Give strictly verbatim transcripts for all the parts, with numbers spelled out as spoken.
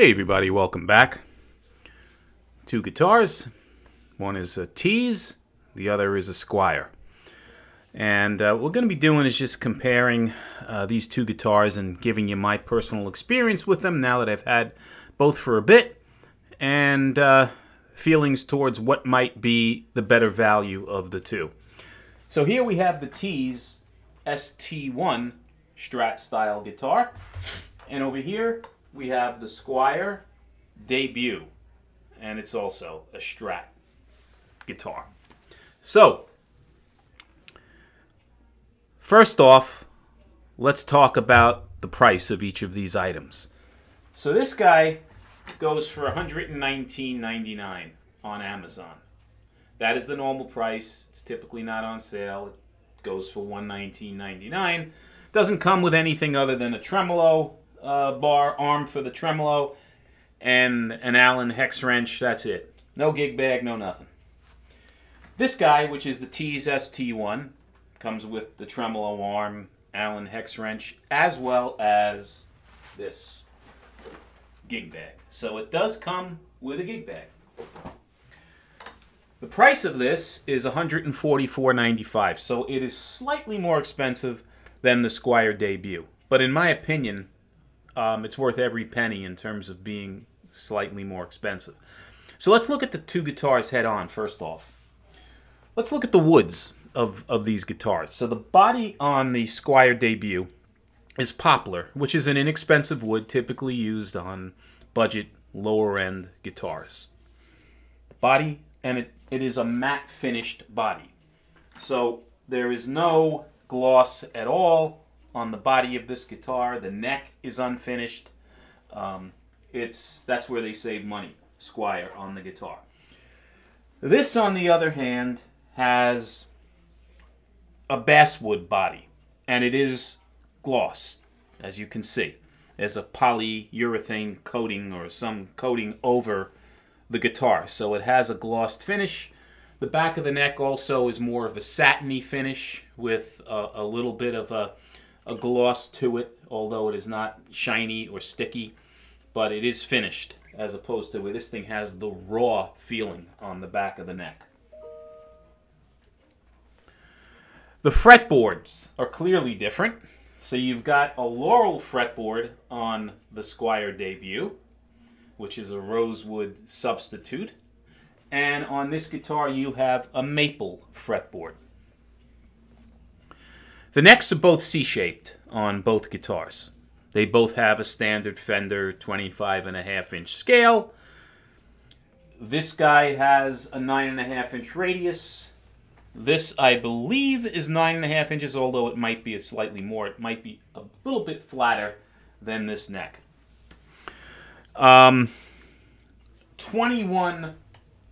Hey everybody, welcome back. Two guitars. One is a Tease, the other is a Squier. And uh, what we're going to be doing is just comparing uh, these two guitars and giving you my personal experience with them now that I've had both for a bit, and uh, feelings towards what might be the better value of the two. So here we have the Tease S T one Strat style guitar, and over here we have the Squier Debut, and it's also a Strat guitar. So, first off, let's talk about the price of each of these items. So this guy goes for one hundred nineteen ninety-nine on Amazon. That is the normal price. It's typically not on sale. It goes for one hundred nineteen ninety-nine. Doesn't come with anything other than a tremolo, Uh, bar arm for the tremolo, and an Allen hex wrench. That's it. No gig bag, no nothing. This guy, which is the Tease S T one, comes with the tremolo arm, Allen hex wrench, as well as this gig bag. So it does come with a gig bag. The price of this is one hundred forty-four ninety-five, so it is slightly more expensive than the Squier Debut. But in my opinion, Um, it's worth every penny in terms of being slightly more expensive. So let's look at the two guitars head on first off. Let's look at the woods of, of these guitars. So the body on the Squier Debut is poplar, which is an inexpensive wood typically used on budget lower-end guitars. The body, and it, it is a matte finished body. So there is no gloss at all on the body of this guitar. The neck is unfinished. Um, it's that's where they save money, Squier, on the guitar. This, on the other hand, has a basswood body, and it is glossed, as you can see. There's a polyurethane coating or some coating over the guitar, so it has a glossed finish. The back of the neck also is more of a satiny finish with a, a little bit of a a gloss to it, although it is not shiny or sticky, but it is finished, as opposed to where this thing has the raw feeling on the back of the neck. The fretboards are clearly different. So you've got a Laurel fretboard on the Squier Debut, which is a rosewood substitute, and on this guitar you have a maple fretboard. The necks are both C-shaped on both guitars. They both have a standard Fender twenty-five and a half inch scale. This guy has a nine and a half inch radius. This, I believe, is nine and a half inches, although it might be a slightly more. It might be a little bit flatter than this neck. Um, twenty-one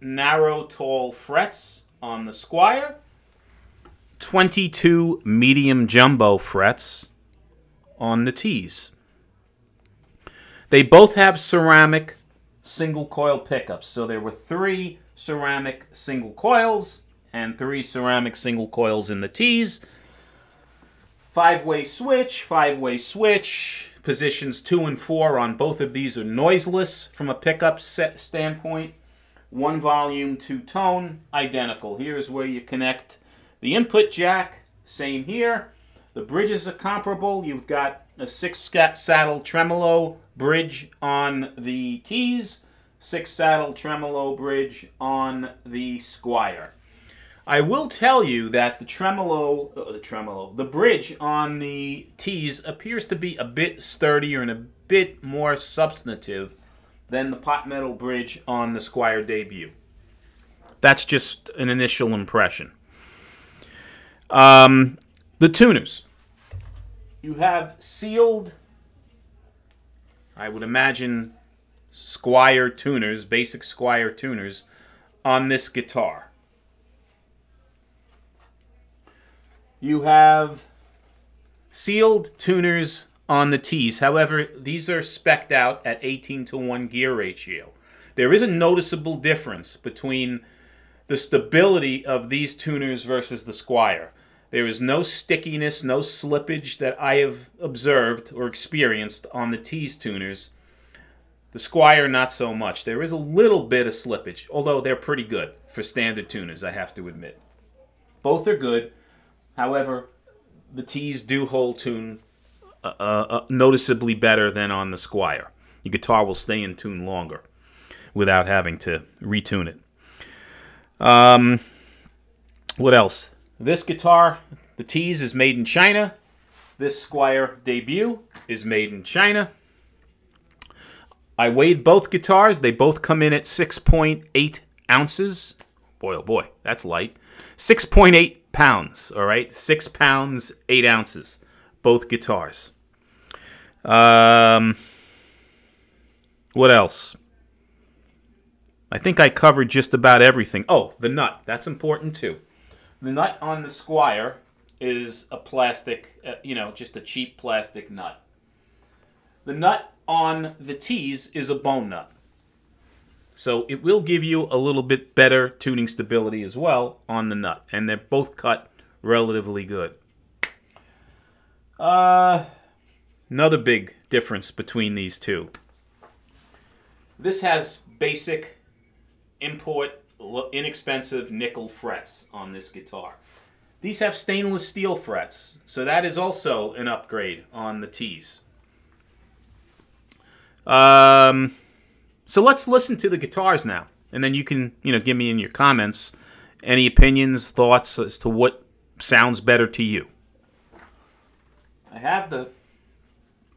narrow, tall frets on the Squier. twenty-two medium jumbo frets on the Tease. They both have ceramic single coil pickups. So there were three ceramic single coils and three ceramic single coils in the Tease. Five-way switch, five-way switch. Positions two and four on both of these are noiseless from a pickup set standpoint. One volume, two tone, identical. Here's where you connect the input jack, same here. The bridges are comparable. You've got a six saddle tremolo bridge on the Tease, six saddle tremolo bridge on the Squier. I will tell you that the tremolo, uh, the tremolo, the bridge on the Tease appears to be a bit sturdier and a bit more substantive than the pot metal bridge on the Squier Debut. That's just an initial impression. Um, the tuners. You have sealed, I would imagine, Squier tuners, basic Squier tuners, on this guitar. You have sealed tuners on the Tease. However, these are spec'd out at eighteen to one gear ratio. There is a noticeable difference between the stability of these tuners versus the Squier. There is no stickiness, no slippage that I have observed or experienced on the Tease tuners. The Squier, not so much. There is a little bit of slippage, although they're pretty good for standard tuners, I have to admit. Both are good. However, the Tees do hold tune uh, uh, noticeably better than on the Squier. Your guitar will stay in tune longer without having to retune it. Um, what else? This guitar, the Tees, is made in China. This Squier Debut is made in China. I weighed both guitars. They both come in at six point eight ounces. Boy, oh boy, that's light. six point eight pounds, all right? six pounds, eight ounces, both guitars. Um, what else? I think I covered just about everything. Oh, the nut. That's important, too. The nut on the Squier is a plastic, uh, you know, just a cheap plastic nut. The nut on the Tees is a bone nut. So it will give you a little bit better tuning stability as well on the nut. And they're both cut relatively good. Uh, another big difference between these two. This has basic import, inexpensive nickel frets on this guitar. These have stainless steel frets, so that is also an upgrade on the Tees. Um, so let's listen to the guitars now, and then you can, you know, give me in your comments any opinions, thoughts as to what sounds better to you. I have the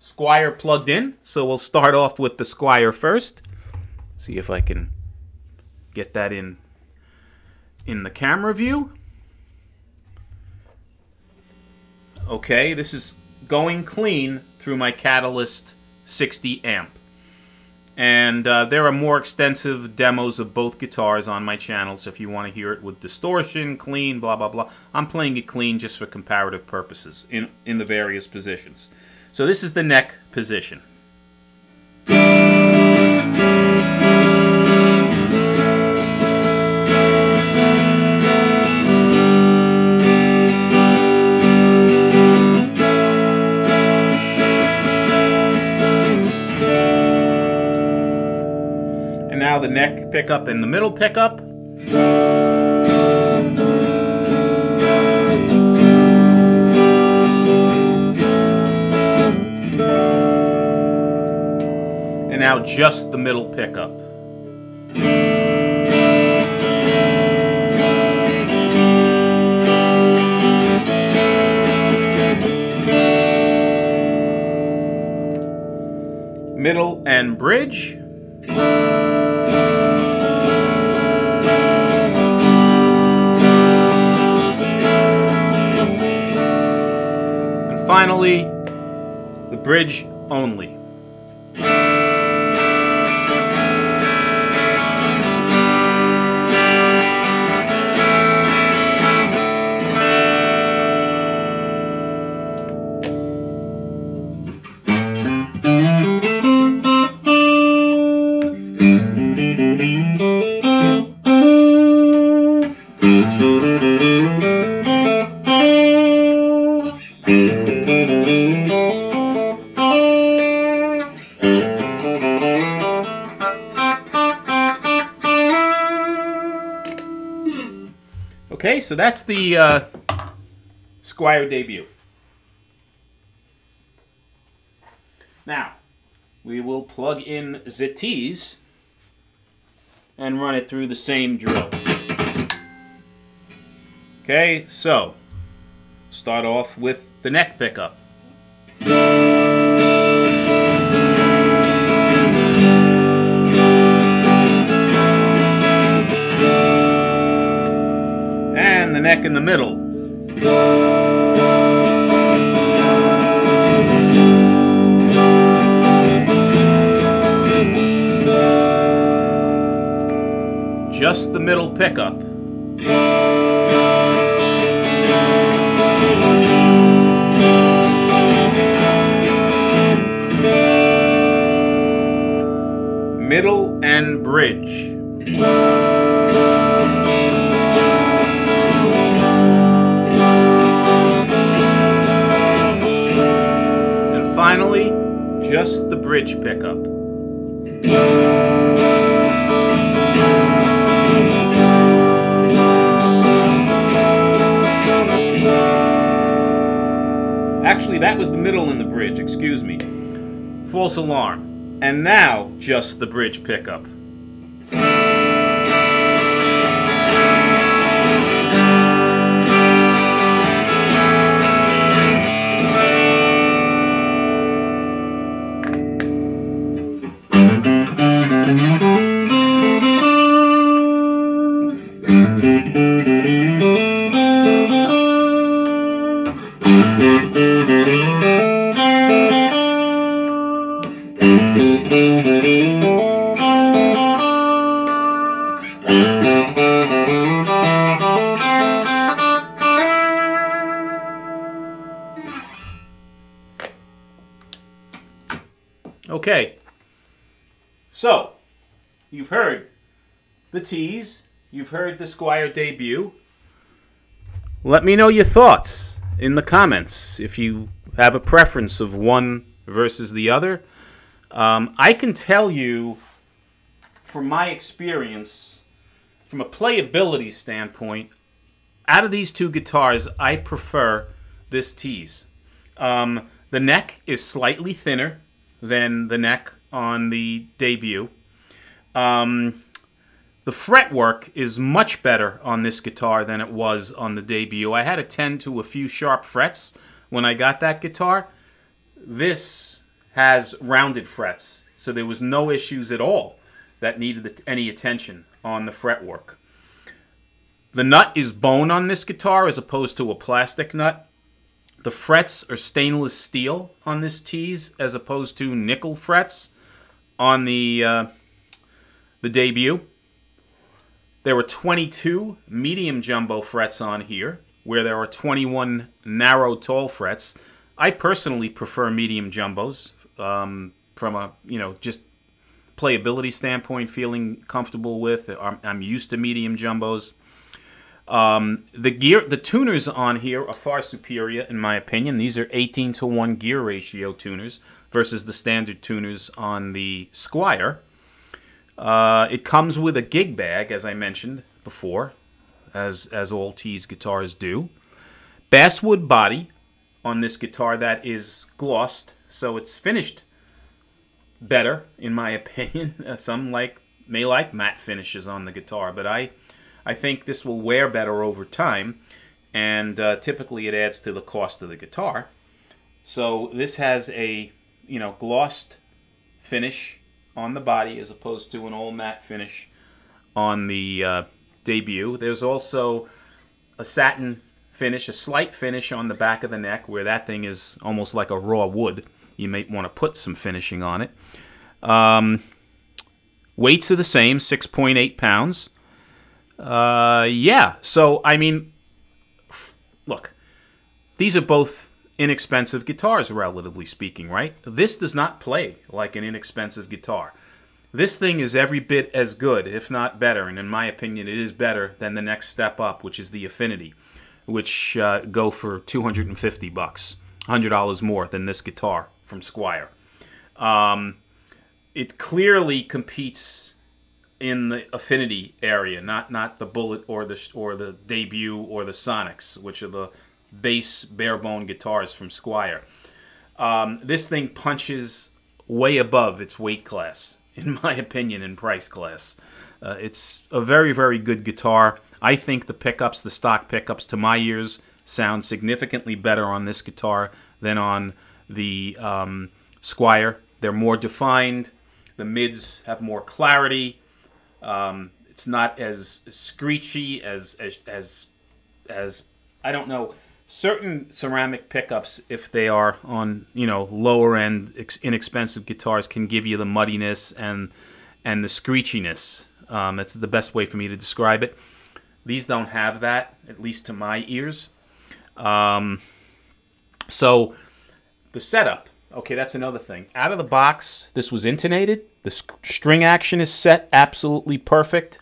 Squier plugged in, so we'll start off with the Squier first. See if I can get that in in the camera view. Okay, this is going clean through my Catalyst sixty amp. And uh, there are more extensive demos of both guitars on my channel, so if you want to hear it with distortion, clean, blah, blah, blah. I'm playing it clean just for comparative purposes in, in the various positions. So this is the neck position. Now the neck pickup and the middle pickup. And now just the middle pickup. Middle and bridge. Finally, the bridge only. Okay, so that's the uh, Squier Debut. Now, we will plug in the Tees and run it through the same drill. Okay, so start off with the neck pickup. The neck in the middle. Just the middle pickup. Middle and bridge. Finally, just the bridge pickup. Actually, that was the middle in the bridge, excuse me. False alarm. And now, just the bridge pickup. Okay, so you've heard the Tease, you've heard the Squier Debut. Let me know your thoughts in the comments if you have a preference of one versus the other. Um, I can tell you from my experience, from a playability standpoint, out of these two guitars, I prefer this Tease. Um, the neck is slightly thinner than the neck on the Debut. Um, the fretwork is much better on this guitar than it was on the Debut. I had to tend to a few sharp frets when I got that guitar. This has rounded frets, so there was no issues at all that needed any attention on the fretwork. The nut is bone on this guitar as opposed to a plastic nut. The frets are stainless steel on this Tease as opposed to nickel frets on the, uh, the Debut. There were twenty-two medium jumbo frets on here, where there are twenty-one narrow tall frets. I personally prefer medium jumbos um, from a, you know, just playability standpoint, feeling comfortable with. I'm, I'm used to medium jumbos. Um, the gear, the tuners on here are far superior, in my opinion. These are eighteen to one gear ratio tuners versus the standard tuners on the Squier. Uh, it comes with a gig bag, as I mentioned before, as, as all Tease guitars do. Basswood body on this guitar that is glossed, so it's finished better, in my opinion. Some like may like matte finishes on the guitar, but I... I think this will wear better over time, and uh, typically it adds to the cost of the guitar. So this has a, you know, glossed finish on the body as opposed to an all matte finish on the uh, Debut. There's also a satin finish, a slight finish on the back of the neck, where that thing is almost like a raw wood. You may want to put some finishing on it. Um, weights are the same, six point eight pounds. Uh, yeah, so, I mean, look, these are both inexpensive guitars, relatively speaking, right? This does not play like an inexpensive guitar. This thing is every bit as good, if not better, and in my opinion, it is better than the next step up, which is the Affinity, which uh, go for two hundred fifty bucks, one hundred dollars more than this guitar from Squier. Um, it clearly competes in the Affinity area, not not the Bullet or the or the Debut or the Sonics, which are the bass barebone guitars from Squier. Um, this thing punches way above its weight class, in my opinion, in price class. Uh, it's a very, very good guitar. I think the pickups, the stock pickups, to my ears, sound significantly better on this guitar than on the um, Squier. They're more defined. The mids have more clarity. Um, it's not as screechy as, as, as, as, I don't know, certain ceramic pickups, if they are on, you know, lower end, inexpensive guitars, can give you the muddiness and, and the screechiness. Um, that's the best way for me to describe it. These don't have that, at least to my ears. Um, so the setup. Okay, that's another thing. Out of the box, this was intonated. The string action is set absolutely perfect.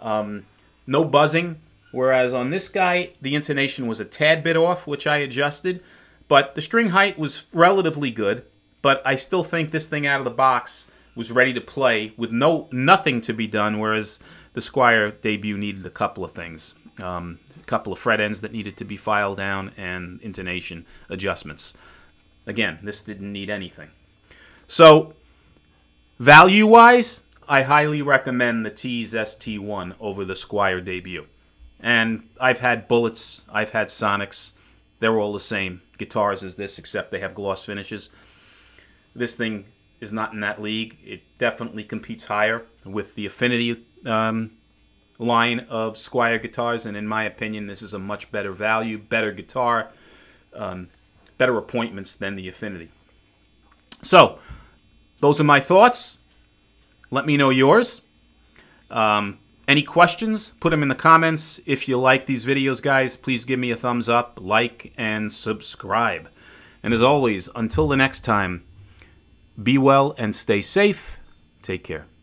Um, no buzzing, whereas on this guy, the intonation was a tad bit off, which I adjusted. But the string height was relatively good, but I still think this thing out of the box was ready to play with no nothing to be done, whereas the Squier Debut needed a couple of things. Um, a couple of fret ends that needed to be filed down and intonation adjustments. Again, this didn't need anything. So, value-wise, I highly recommend the Tease S T one over the Squier Debut. And I've had Bullets, I've had Sonics, they're all the same guitars as this, except they have gloss finishes. This thing is not in that league. It definitely competes higher with the Affinity um, line of Squier guitars, and in my opinion, this is a much better value, better guitar, um, better appointments than the Affinity. So, those are my thoughts. Let me know yours. Um, any questions, put them in the comments. If you like these videos, guys, please give me a thumbs up, like, and subscribe. And as always, until the next time, be well and stay safe. Take care.